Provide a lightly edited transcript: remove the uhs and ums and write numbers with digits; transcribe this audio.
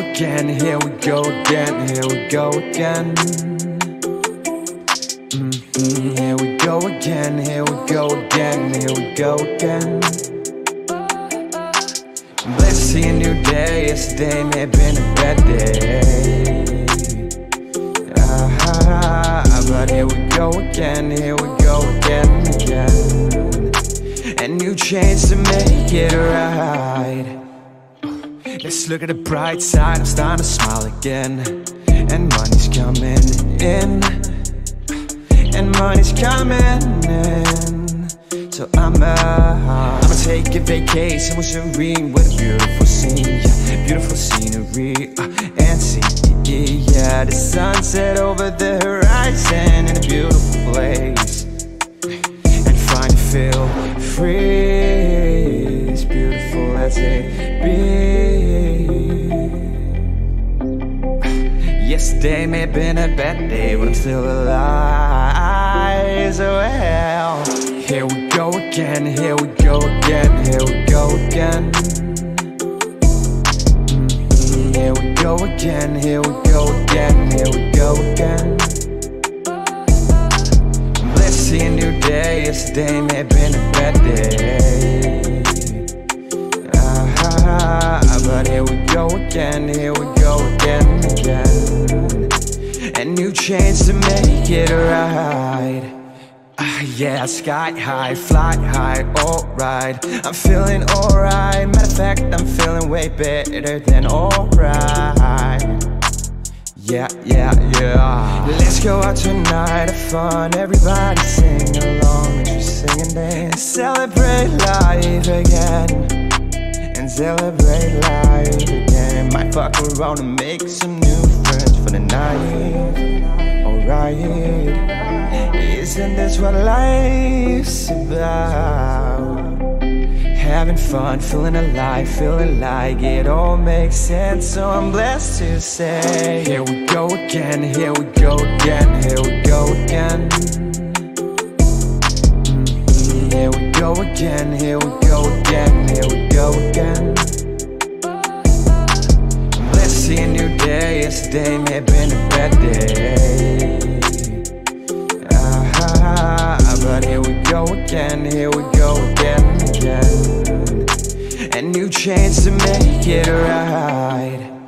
again, here we go again, here we go again. Here we go again, here we go again, here we go again. Let's see a new day, yesterday may have been a bad day. But here we go again, again. And new change to make it right. Let's look at the bright side, I'm starting to smile again. And money's coming in, and money's coming in. So I'ma take a vacation with Serene. What a beautiful scene, yeah. Beautiful scenery, and see, yeah. The sunset over the horizon in a beautiful place. And finally feel free, it's beautiful as it be. Yesterday may have been a bad day, but I'm still alive, so well. Here we go again, here we go again, here we go again. Here we go again, here we go again, here we go again. Let's see a new day, yesterday may have been a bad day. But here we go again, again. And new change to make it right. Yeah, sky high, fly high, alright. I'm feeling alright. Matter of fact, I'm feeling way better than alright. Yeah. Let's go out tonight, have fun. Everybody sing along, just sing and dance. Celebrate life again. And celebrate life again. Might fuck around and make some new friends for the night. Alright. Isn't this what life's about? Having fun, feeling alive, feeling like it all makes sense. So I'm blessed to say, here we go again, here we go again, here we go again. Here we go again, here we go again, here we go again. Let's see a new day, yesterday may have been a bad day. But here we go again, again. And new change to make it right.